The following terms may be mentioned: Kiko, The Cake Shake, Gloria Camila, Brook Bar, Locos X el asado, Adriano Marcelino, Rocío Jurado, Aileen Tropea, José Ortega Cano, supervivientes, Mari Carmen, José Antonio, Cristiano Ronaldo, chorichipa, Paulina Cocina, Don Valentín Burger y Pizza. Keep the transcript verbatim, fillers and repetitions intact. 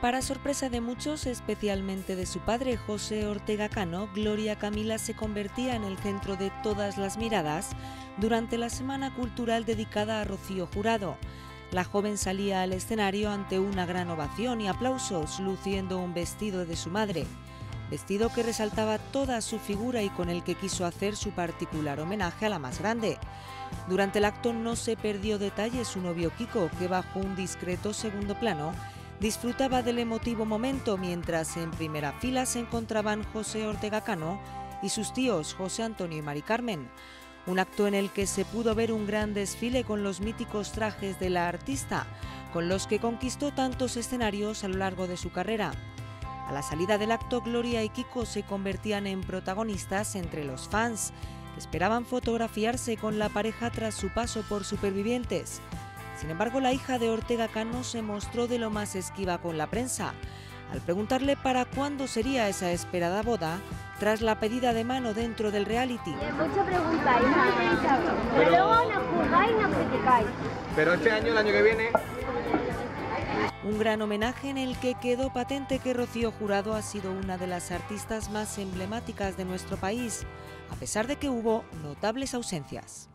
Para sorpresa de muchos, especialmente de su padre José Ortega Cano, Gloria Camila se convertía en el centro de todas las miradas durante la semana cultural dedicada a Rocío Jurado. La joven salía al escenario ante una gran ovación y aplausos, luciendo un vestido de su madre, vestido que resaltaba toda su figura y con el que quiso hacer su particular homenaje a la más grande. Durante el acto no se perdió detalle su novio Kiko, que bajo un discreto segundo plano disfrutaba del emotivo momento, mientras en primera fila se encontraban José Ortega Cano y sus tíos José Antonio y Mari Carmen. Un acto en el que se pudo ver un gran desfile con los míticos trajes de la artista, con los que conquistó tantos escenarios a lo largo de su carrera. A la salida del acto, Gloria y Kiko se convertían en protagonistas entre los fans, que esperaban fotografiarse con la pareja tras su paso por Supervivientes. Sin embargo, la hija de Ortega Cano se mostró de lo más esquiva con la prensa, al preguntarle para cuándo sería esa esperada boda, tras la pedida de mano dentro del reality. Mucho preguntáis, pero luego nos juzgáis y nos criticáis. Pero este año, el año que viene... Un gran homenaje en el que quedó patente que Rocío Jurado ha sido una de las artistas más emblemáticas de nuestro país, a pesar de que hubo notables ausencias.